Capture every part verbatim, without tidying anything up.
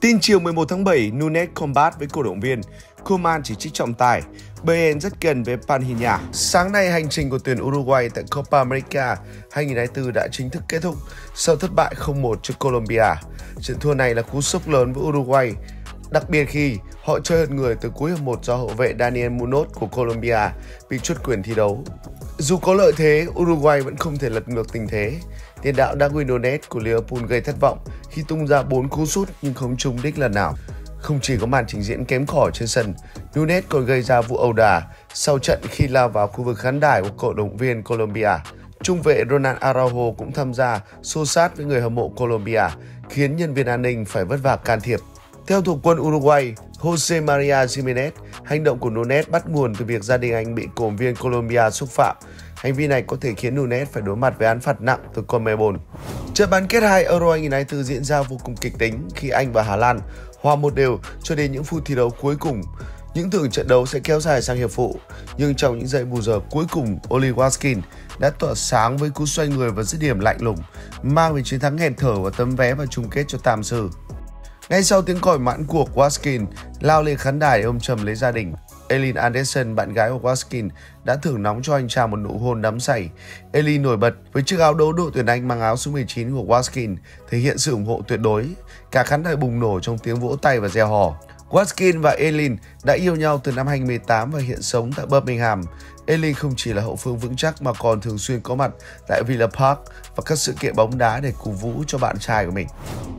Tin chiều mười một tháng bảy, Nunez combat với cổ động viên, Koeman chỉ trích trọng tài, Bayern rất gần với Palhinha. Sáng nay, hành trình của tuyển Uruguay tại Copa America hai nghìn không trăm hai mươi tư đã chính thức kết thúc sau thất bại không một trước Colombia. Trận thua này là cú sốc lớn với Uruguay, đặc biệt khi họ chơi hệt người từ cuối hiệp một do hậu vệ Daniel Munoz của Colombia bị truất quyền thi đấu. Dù có lợi thế, Uruguay vẫn không thể lật ngược tình thế. Tiền đạo Darwin Nunez của Liverpool gây thất vọng khi tung ra bốn cú sút nhưng không trúng đích lần nào. Không chỉ có màn trình diễn kém cỏi trên sân, Nunez còn gây ra vụ ẩu đả sau trận khi lao vào khu vực khán đài của cổ động viên Colombia. Trung vệ Ronald Araujo cũng tham gia xô xát với người hâm mộ Colombia, khiến nhân viên an ninh phải vất vả can thiệp. Theo thủ quân Uruguay, Jose Maria Jimenez, hành động của Nunez bắt nguồn từ việc gia đình anh bị cổ động viên Colombia xúc phạm. Hành vi này có thể khiến Nunez phải đối mặt với án phạt nặng từ CONMEBOL. Trận bán kết hai Euro hai nghìn không trăm hai mươi tư diễn ra vô cùng kịch tính khi Anh và Hà Lan hòa một đều cho đến những phút thi đấu cuối cùng. Những tưởng trận đấu sẽ kéo dài sang hiệp phụ, nhưng trong những giây bù giờ cuối cùng, Ollie Watkins đã tỏa sáng với cú xoay người và dứt điểm lạnh lùng, mang về chiến thắng nghẹt thở và tấm vé vào chung kết cho Tam Sư. Ngay sau tiếng còi mãn cuộc, Watkins lao lên khán đài để ôm chầm lấy gia đình. Elin Anderson, bạn gái của Watkins, đã thưởng nóng cho anh chàng một nụ hôn đắm say. Elin nổi bật với chiếc áo đấu đội tuyển Anh mang áo số mười chín của Watkins, thể hiện sự ủng hộ tuyệt đối. Cả khán đài bùng nổ trong tiếng vỗ tay và reo hò. Watkins và Elin đã yêu nhau từ năm hai nghìn không trăm mười tám và hiện sống tại Birmingham. Elin không chỉ là hậu phương vững chắc mà còn thường xuyên có mặt tại Villa Park và các sự kiện bóng đá để cổ vũ cho bạn trai của mình.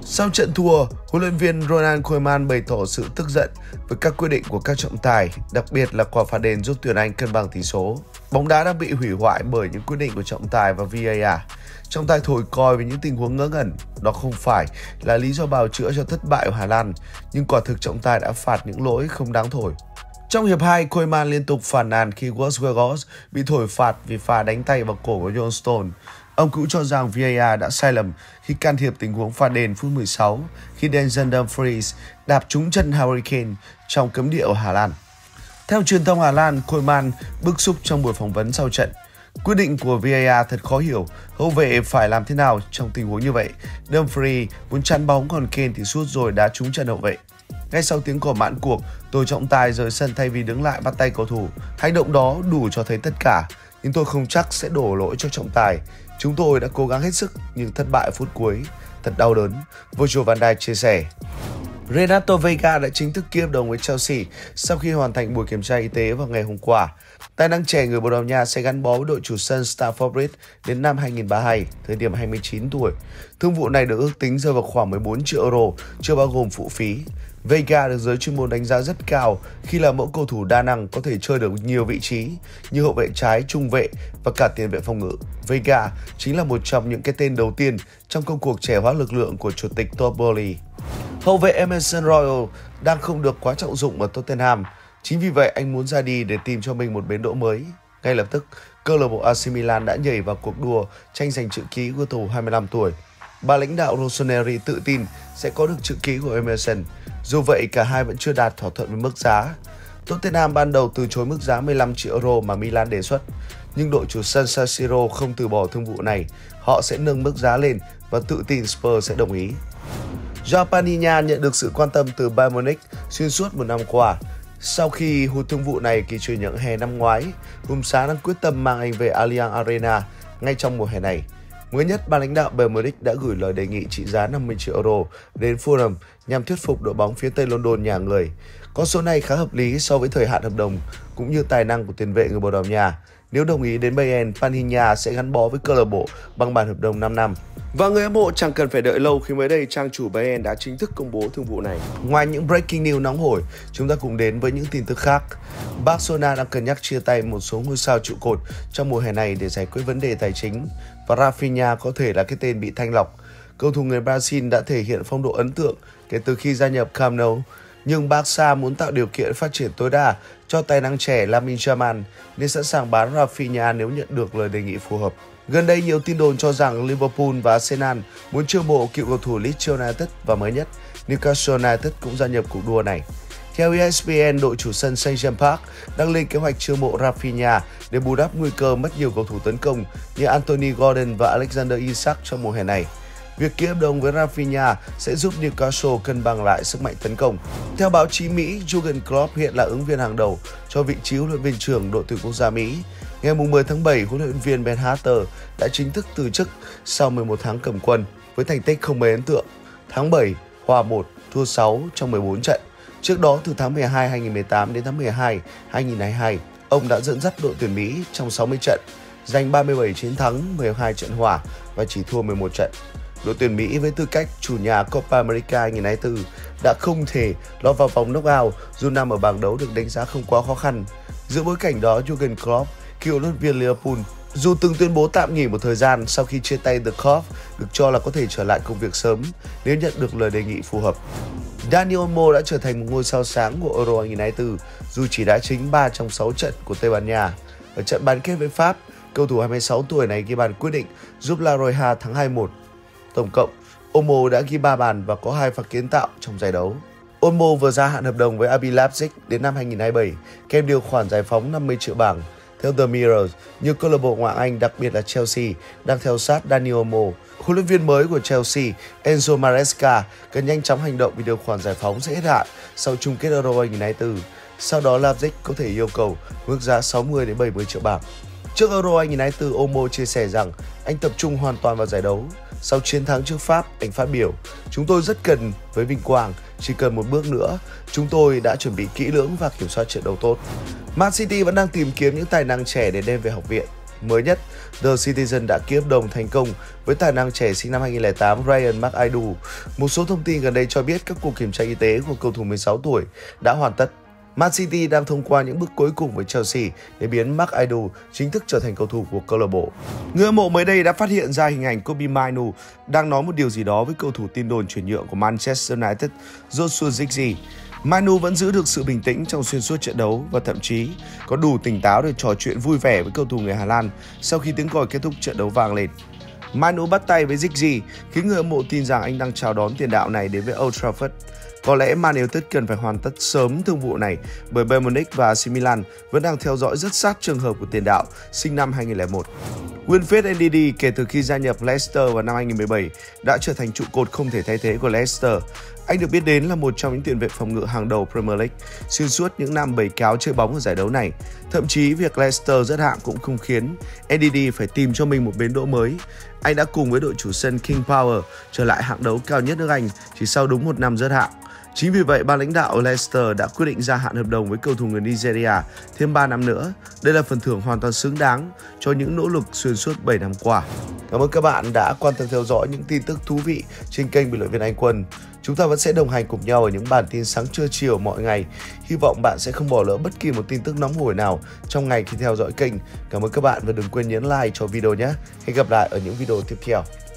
Sau trận thua, huấn luyện viên Ronald Koeman bày tỏ sự tức giận với các quyết định của các trọng tài, đặc biệt là quả phạt đền giúp tuyển Anh cân bằng tỷ số. Bóng đá đã bị hủy hoại bởi những quyết định của trọng tài và vê a rờ. Trọng tài thổi còi với những tình huống ngớ ngẩn. Đó không phải là lý do bào chữa cho thất bại của Hà Lan, nhưng quả thực trọng tài đã phạt những lỗi không đáng thổi. Trong hiệp hai, Koeman liên tục phản nàn khi Westwood bị thổi phạt vì pha đánh tay vào cổ của John Stone. Ông cũng cho rằng vê a rờ đã sai lầm khi can thiệp tình huống pha đền phút mười sáu khi Den Dumfries đạp trúng chân Harry Kane trong cấm địa ở Hà Lan. Theo truyền thông Hà Lan, Koeman bức xúc trong buổi phỏng vấn sau trận. Quyết định của vê a rờ thật khó hiểu, hậu vệ phải làm thế nào trong tình huống như vậy? Dumfries muốn chắn bóng còn Kane thì sút rồi đá trúng chân hậu vệ. Ngay sau tiếng còi mãn cuộc, tôi trọng tài rời sân thay vì đứng lại bắt tay cầu thủ. Hành động đó đủ cho thấy tất cả, nhưng tôi không chắc sẽ đổ lỗi cho trọng tài. Chúng tôi đã cố gắng hết sức nhưng thất bại phút cuối, thật đau đớn, Virgil van Dijk chia sẻ. Renato Veiga đã chính thức ký hợp đồng với Chelsea sau khi hoàn thành buổi kiểm tra y tế vào ngày hôm qua. Tài năng trẻ người Bồ Đào Nha sẽ gắn bó với đội chủ sân Stamford Bridge đến năm hai nghìn không trăm ba mươi hai, thời điểm hai mươi chín tuổi. Thương vụ này được ước tính rơi vào khoảng mười bốn triệu euro, chưa bao gồm phụ phí. Veiga được giới chuyên môn đánh giá rất cao khi là mẫu cầu thủ đa năng có thể chơi được nhiều vị trí như hậu vệ trái, trung vệ và cả tiền vệ phòng ngự. Veiga chính là một trong những cái tên đầu tiên trong công cuộc trẻ hóa lực lượng của chủ tịch Toppoli. Hậu vệ Emerson Royal đang không được quá trọng dụng ở Tottenham, chính vì vậy anh muốn ra đi để tìm cho mình một bến đỗ mới. Ngay lập tức, câu lạc bộ a xê Milan đã nhảy vào cuộc đua tranh giành chữ ký của thủ hai mươi lăm tuổi. Bà lãnh đạo Rossoneri tự tin sẽ có được chữ ký của Emerson, dù vậy cả hai vẫn chưa đạt thỏa thuận với mức giá. Tottenham ban đầu từ chối mức giá mười lăm triệu euro mà Milan đề xuất, nhưng đội chủ sân San Siro không từ bỏ thương vụ này, họ sẽ nâng mức giá lên và tự tin Spurs sẽ đồng ý. Palhinha nhận được sự quan tâm từ Bayern Munich xuyên suốt một năm qua. Sau khi hụt thương vụ này kỳ chuyển nhượng hè năm ngoái, Hùng Xá đang quyết tâm mang anh về Allianz Arena ngay trong mùa hè này. Mới nhất, ban lãnh đạo Bayern Munich đã gửi lời đề nghị trị giá năm mươi triệu euro đến Fulham nhằm thuyết phục đội bóng phía Tây London nhà người. Con số này khá hợp lý so với thời hạn hợp đồng cũng như tài năng của tiền vệ người Bồ Đào Nha. Nếu đồng ý đến Bayern, Palhinha sẽ gắn bó với câu lạc bộ bằng bản hợp đồng năm năm. Và người hâm mộ chẳng cần phải đợi lâu khi mới đây trang chủ Bayern đã chính thức công bố thương vụ này. Ngoài những breaking news nóng hổi, chúng ta cùng đến với những tin tức khác. Barcelona đang cân nhắc chia tay một số ngôi sao trụ cột trong mùa hè này để giải quyết vấn đề tài chính và Raphinha có thể là cái tên bị thanh lọc. Cầu thủ người Brazil đã thể hiện phong độ ấn tượng kể từ khi gia nhập Camp Nou, nhưng Barca muốn tạo điều kiện phát triển tối đa cho tài năng trẻ Lamine Yamal nên sẵn sàng bán Raphinha nếu nhận được lời đề nghị phù hợp. Gần đây, nhiều tin đồn cho rằng Liverpool và Arsenal muốn chiêu mộ cựu cầu thủ Leeds United và mới nhất, Newcastle United cũng gia nhập cuộc đua này. Theo e ét pê en, đội chủ sân Saint-James Park đang lên kế hoạch chiêu mộ Raphinha để bù đắp nguy cơ mất nhiều cầu thủ tấn công như Anthony Gordon và Alexander Isak trong mùa hè này. Việc ký hợp đồng với Raphinha sẽ giúp Newcastle cân bằng lại sức mạnh tấn công. Theo báo chí Mỹ, Jurgen Klopp hiện là ứng viên hàng đầu cho vị trí huấn luyện viên trưởng đội tuyển quốc gia Mỹ. Ngày mười tháng bảy, huấn luyện viên Ben Hatter đã chính thức từ chức sau mười một tháng cầm quân với thành tích không mấy ấn tượng. Tháng bảy, hòa một, thua sáu trong mười bốn trận. Trước đó, từ tháng mười hai năm hai nghìn không trăm mười tám đến tháng mười hai năm hai nghìn không trăm hai mươi hai, ông đã dẫn dắt đội tuyển Mỹ trong sáu mươi trận, giành ba mươi bảy chiến thắng, mười hai trận hòa và chỉ thua mười một trận. Đội tuyển Mỹ với tư cách chủ nhà Copa America hai nghìn không trăm hai mươi tư đã không thể lọt vào vòng knockout dù nằm ở bảng đấu được đánh giá không quá khó khăn. Giữa bối cảnh đó, Jurgen Klopp, cựu huấn luyện viên Liverpool, dù từng tuyên bố tạm nghỉ một thời gian sau khi chia tay The Klopp, được cho là có thể trở lại công việc sớm nếu nhận được lời đề nghị phù hợp. Daniel Olmo đã trở thành một ngôi sao sáng của Euro hai nghìn không trăm hai mươi tư dù chỉ đá chính ba trong sáu trận của Tây Ban Nha. Ở trận bán kết với Pháp, cầu thủ hai mươi sáu tuổi này ghi bàn quyết định giúp La Roja thắng hai một. Tổng cộng, Olmo đã ghi ba bàn và có hai phạt kiến tạo trong giải đấu. Olmo vừa gia hạn hợp đồng với R B Leipzig đến năm hai nghìn không trăm hai mươi bảy, kèm điều khoản giải phóng năm mươi triệu bảng. Theo The Mirror, nhiều câu lạc bộ ngoại Anh, đặc biệt là Chelsea, đang theo sát Daniel Olmo. Huấn luyện viên mới của Chelsea, Enzo Maresca, cần nhanh chóng hành động vì điều khoản giải phóng sẽ hết hạn sau chung kết Euro hai nghìn không trăm hai mươi tư. Sau đó, Leipzig có thể yêu cầu mức giá sáu mươi đến bảy mươi triệu bảng. Trước Euro hai nghìn không trăm hai mươi tư, Olmo chia sẻ rằng anh tập trung hoàn toàn vào giải đấu. Sau chiến thắng trước Pháp, anh phát biểu: "Chúng tôi rất cần với vinh quang, chỉ cần một bước nữa. Chúng tôi đã chuẩn bị kỹ lưỡng và kiểm soát trận đấu tốt." Man City vẫn đang tìm kiếm những tài năng trẻ để đem về học viện. Mới nhất, The Citizen đã ký hợp đồng thành công với tài năng trẻ sinh năm hai nghìn không trăm lẻ tám Ryan McAdoo. Một số thông tin gần đây cho biết các cuộc kiểm tra y tế của cầu thủ mười sáu tuổi đã hoàn tất. Man City đang thông qua những bước cuối cùng với Chelsea để biến McAdoo chính thức trở thành cầu thủ của câu lạc bộ. Người hâm mộ mới đây đã phát hiện ra hình ảnh Kobbie Mainoo đang nói một điều gì đó với cầu thủ tin đồn chuyển nhượng của Manchester United Joshua Ziggy. Mainoo vẫn giữ được sự bình tĩnh trong xuyên suốt trận đấu và thậm chí có đủ tỉnh táo để trò chuyện vui vẻ với cầu thủ người Hà Lan sau khi tiếng còi kết thúc trận đấu vang lên. Mainoo bắt tay với Ziggy khiến người hâm mộ tin rằng anh đang chào đón tiền đạo này đến với Old Trafford. Có lẽ Man United cần phải hoàn tất sớm thương vụ này bởi Bayern Munich và A C Milan vẫn đang theo dõi rất sát trường hợp của tiền đạo sinh năm hai nghìn không trăm lẻ một. Winfield en đê đê kể từ khi gia nhập Leicester vào năm hai nghìn không trăm mười bảy đã trở thành trụ cột không thể thay thế của Leicester. Anh được biết đến là một trong những tiền vệ phòng ngự hàng đầu Premier League xuyên suốt những năm bầy cáo chơi bóng ở giải đấu này. Thậm chí việc Leicester rớt hạng cũng không khiến en đê đê phải tìm cho mình một bến đỗ mới. Anh đã cùng với đội chủ sân King Power trở lại hạng đấu cao nhất nước Anh chỉ sau đúng một năm rớt hạng. Chính vì vậy, ban lãnh đạo Leicester đã quyết định gia hạn hợp đồng với cầu thủ người Nigeria thêm ba năm nữa. Đây là phần thưởng hoàn toàn xứng đáng cho những nỗ lực xuyên suốt bảy năm qua. Cảm ơn các bạn đã quan tâm theo dõi những tin tức thú vị trên kênh Bình luận viên Anh Quân. Chúng ta vẫn sẽ đồng hành cùng nhau ở những bản tin sáng trưa chiều mọi ngày. Hy vọng bạn sẽ không bỏ lỡ bất kỳ một tin tức nóng hổi nào trong ngày khi theo dõi kênh. Cảm ơn các bạn và đừng quên nhấn like cho video nhé. Hẹn gặp lại ở những video tiếp theo.